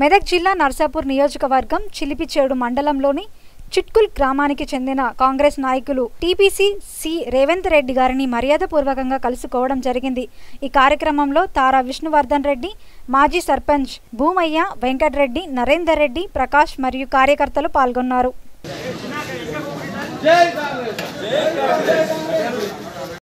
మెదక్ జిల్లా నర్సాపూర్ నియోజకవర్గం చిలిపిచేడు మండలంలోని చిట్కుల్ గ్రామానికి చెందిన కాంగ్రెస్ నాయకులు టీపీసీ సి రేవంత్ రెడ్డి గారిని మర్యాదపూర్వకంగా కలుసుకోవడం జరిగింది. ఈ కార్యక్రమంలో తారా విష్ణువర్ధన్ రెడ్డి, మాజీ సర్పంచ్ భూమయ్య, వెంకట్ రెడ్డి, నరేందర్ రెడ్డి, ప్రకాష్ మరియు కార్యకర్తలు పాల్గొన్నారు.